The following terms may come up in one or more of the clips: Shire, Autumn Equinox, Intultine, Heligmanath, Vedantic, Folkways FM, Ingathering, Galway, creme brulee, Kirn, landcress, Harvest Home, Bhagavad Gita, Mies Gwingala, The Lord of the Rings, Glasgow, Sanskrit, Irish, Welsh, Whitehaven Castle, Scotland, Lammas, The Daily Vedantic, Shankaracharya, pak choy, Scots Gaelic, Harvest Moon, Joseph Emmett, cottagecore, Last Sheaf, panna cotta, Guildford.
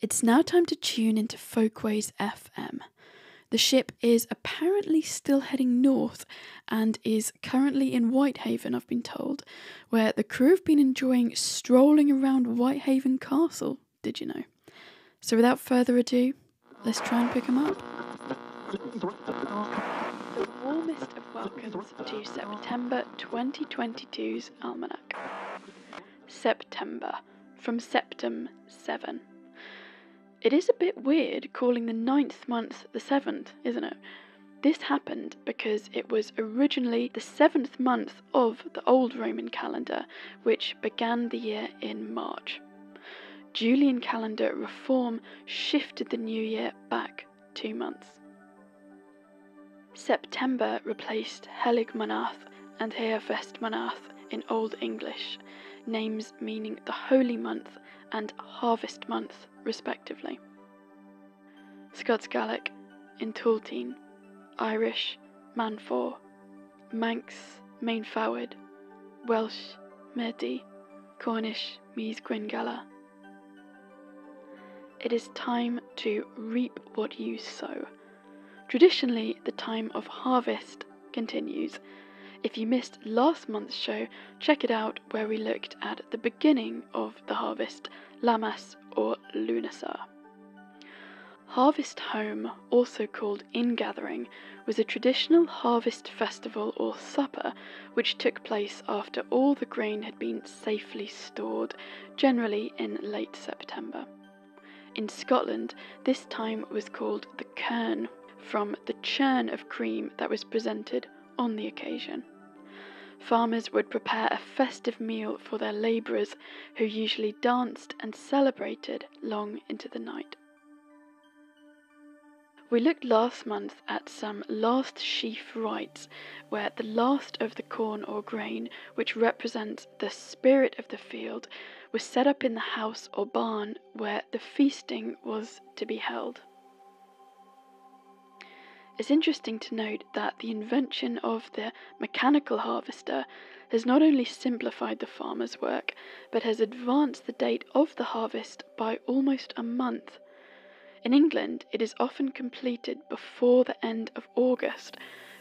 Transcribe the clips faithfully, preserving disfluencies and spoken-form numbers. It's now time to tune into Folkways F M. The ship is apparently still heading north and is currently in Whitehaven, I've been told, where the crew have been enjoying strolling around Whitehaven Castle, did you know? So without further ado, let's try and pick them up. The warmest of welcomes to September twenty twenty-two's Almanac. September, from Septem seven. It is a bit weird calling the ninth month the seventh, isn't it? This happened because it was originally the seventh month of the old Roman calendar, which began the year in March. Julian calendar reform shifted the new year back two months. September replaced Heligmanath and Heerfestmanath in Old English, names meaning the holy month and harvest month, respectively. Scots Gaelic, Intultine, Irish, Manfor, Manx, Mainfoward, Welsh, Merdi, Cornish, Mies Gwingala. It is time to reap what you sow. Traditionally, the time of harvest continues. If you missed last month's show, check it out where we looked at the beginning of the harvest, Lammas or Lunasar. Harvest Home, also called Ingathering, was a traditional harvest festival or supper which took place after all the grain had been safely stored, generally in late September. In Scotland, this time was called the Kirn, from the churn of cream that was presented on the occasion. Farmers would prepare a festive meal for their labourers, who usually danced and celebrated long into the night. We looked last month at some last sheaf rites, where the last of the corn or grain, which represents the spirit of the field, was set up in the house or barn where the feasting was to be held. It's interesting to note that the invention of the mechanical harvester has not only simplified the farmer's work, but has advanced the date of the harvest by almost a month. In England, it is often completed before the end of August,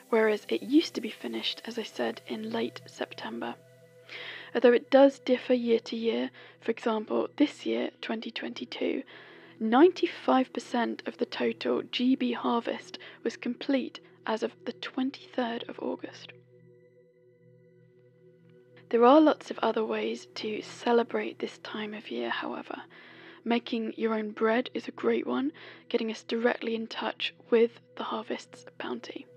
whereas it used to be finished, as I said, in late September. Although it does differ year to year, for example, this year, twenty twenty-two, ninety-five percent of the total G B harvest was complete as of the twenty-third of August. There are lots of other ways to celebrate this time of year, however. Making your own bread is a great one, getting us directly in touch with the harvest's bounty.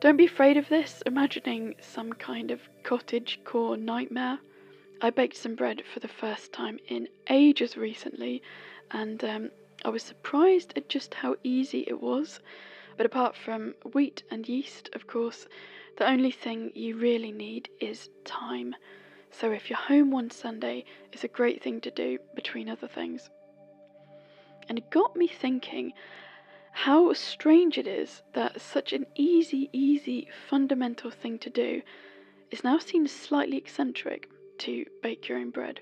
Don't be afraid of this, imagining some kind of cottagecore nightmare. I baked some bread for the first time in ages recently, and um, I was surprised at just how easy it was. But apart from wheat and yeast, of course, the only thing you really need is time. So if you're home one Sunday, it's a great thing to do, between other things. And it got me thinking how strange it is that such an easy, easy, fundamental thing to do is now seen slightly eccentric. To bake your own bread,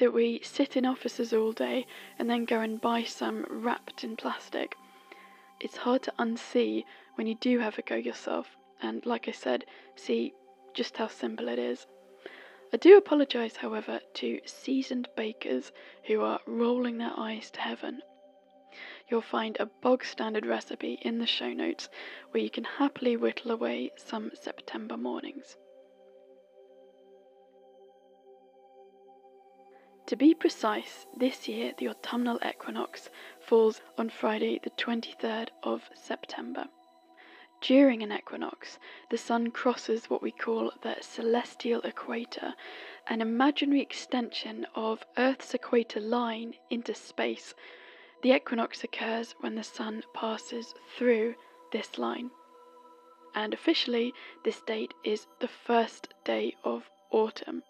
that we sit in offices all day and then go and buy some wrapped in plastic. It's hard to unsee when you do have a go yourself, and like I said, see just how simple it is. I do apologise, however, to seasoned bakers who are rolling their eyes to heaven. You'll find a bog standard recipe in the show notes where you can happily whittle away some September mornings. To be precise, this year the autumnal equinox falls on Friday the twenty-third of September. During an equinox, the sun crosses what we call the celestial equator, an imaginary extension of Earth's equator line into space. The equinox occurs when the sun passes through this line. And officially, this date is the first day of autumn.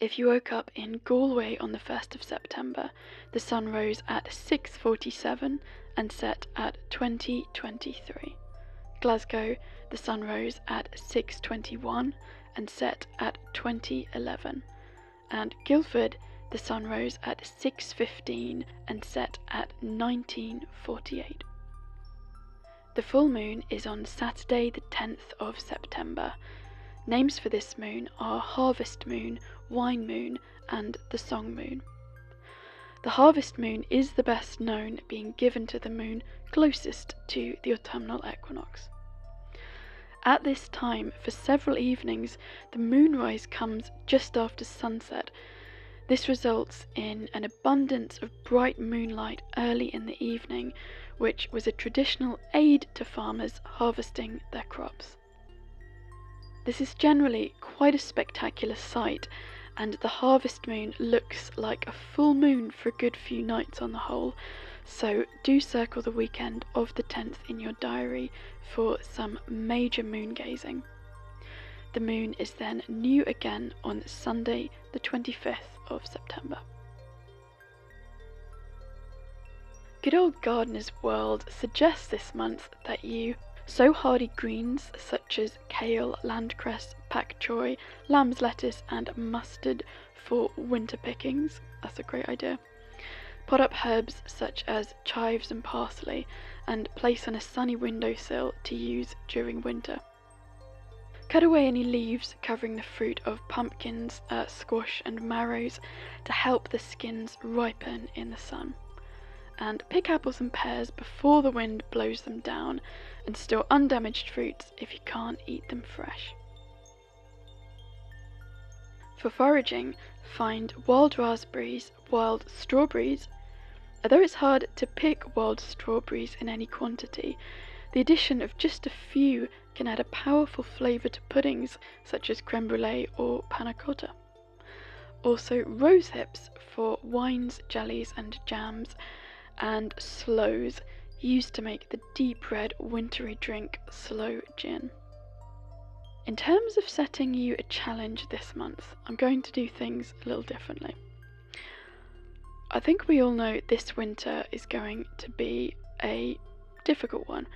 If you woke up in Galway on the first of September, the sun rose at six forty-seven and set at twenty twenty-three. Glasgow, the sun rose at six twenty-one and set at twenty eleven. and Guildford, the sun rose at six fifteen and set at nineteen forty-eight. The full moon is on Saturday the tenth of September. Names for this moon are Harvest Moon, Wine Moon and the Song Moon. The Harvest Moon is the best known, being given to the moon closest to the autumnal equinox. At this time, for several evenings, the moonrise comes just after sunset. This results in an abundance of bright moonlight early in the evening, which was a traditional aid to farmers harvesting their crops. This is generally quite a spectacular sight, and the harvest moon looks like a full moon for a good few nights on the whole, so do circle the weekend of the tenth in your diary for some major moon gazing. The moon is then new again on Sunday the twenty-fifth of September. Good Old Gardener's World suggests this month that you sow hardy greens such as kale, landcress, pak choy, lamb's lettuce and mustard for winter pickings. That's a great idea. Pot up herbs such as chives and parsley and place on a sunny windowsill to use during winter. Cut away any leaves covering the fruit of pumpkins, uh, squash and marrows to help the skins ripen in the sun. And pick apples and pears before the wind blows them down, and store undamaged fruits if you can't eat them fresh. For foraging, find wild raspberries, wild strawberries. Although it's hard to pick wild strawberries in any quantity, the addition of just a few can add a powerful flavour to puddings such as creme brulee or panna cotta. Also rose hips for wines, jellies and jams, and sloes, used to make the deep red wintry drink sloe gin. In terms of setting you a challenge this month, I'm going to do things a little differently. I think we all know this winter is going to be a difficult one.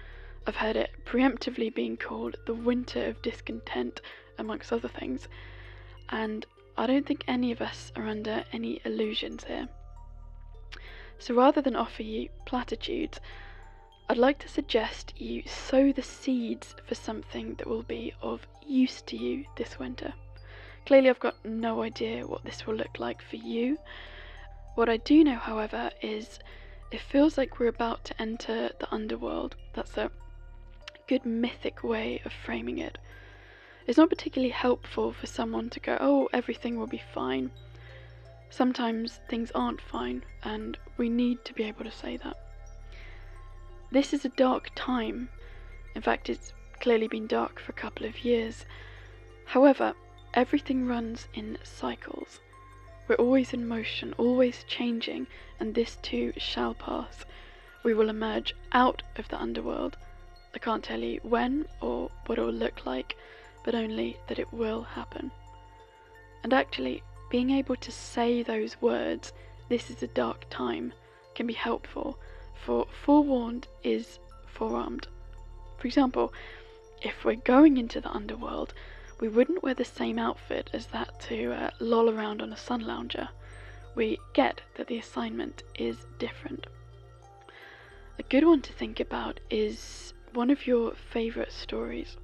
I've heard it preemptively being called the winter of discontent, amongst other things, and I don't think any of us are under any illusions here. So rather than offer you platitudes, I'd like to suggest you sow the seeds for something that will be of use to you this winter. Clearly I've got no idea what this will look like for you. What I do know, however, is it feels like we're about to enter the underworld. That's a good mythic way of framing it. It's not particularly helpful for someone to go, oh, everything will be fine. Sometimes things aren't fine, and we need to be able to say that. This is a dark time. In fact, it's clearly been dark for a couple of years. However, everything runs in cycles. We're always in motion, always changing, and this too shall pass. We will emerge out of the underworld. I can't tell you when or what it will look like, but only that it will happen. And actually, being able to say those words, "This is a dark time," can be helpful. For forewarned is forearmed. For example, if we're going into the underworld, we wouldn't wear the same outfit as that to uh, loll around on a sun lounger. We get that the assignment is different. A good one to think about is one of your favourite stories.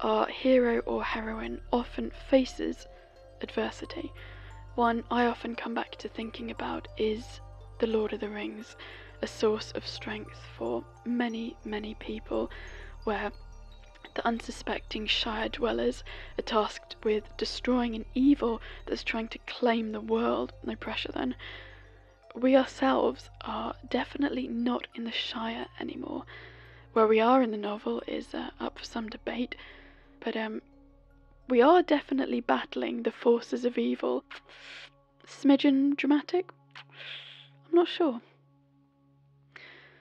Our hero or heroine often faces adversity. One I often come back to thinking about is The Lord of the Rings, a source of strength for many, many people, where the unsuspecting Shire dwellers are tasked with destroying an evil that's trying to claim the world. No pressure then. We ourselves are definitely not in the Shire anymore. Where we are in the novel is uh, up for some debate, but um, we are definitely battling the forces of evil. Smidgen dramatic? I'm not sure.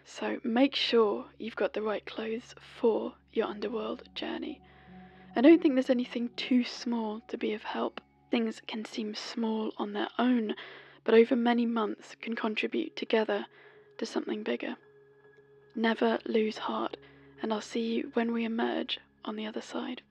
So make sure you've got the right clothes for your underworld journey. I don't think there's anything too small to be of help. Things can seem small on their own, but over many months can contribute together to something bigger. Never lose heart, and I'll see you when we emerge on the other side.